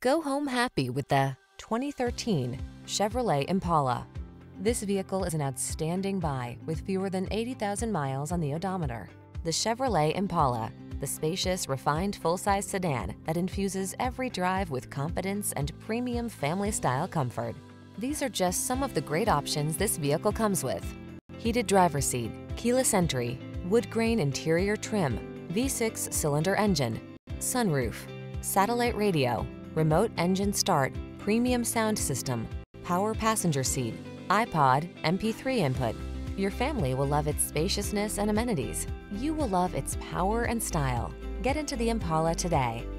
Go home happy with the 2013 Chevrolet Impala. This vehicle is an outstanding buy with fewer than 80,000 miles on the odometer. The Chevrolet Impala, the spacious, refined full-size sedan that infuses every drive with confidence and premium family-style comfort. These are just some of the great options this vehicle comes with: heated driver's seat, keyless entry, wood grain interior trim, V6 cylinder engine, sunroof, satellite radio, remote engine start, premium sound system, power passenger seat, iPod, MP3 input. Your family will love its spaciousness and amenities. You will love its power and style. Get into the Impala today.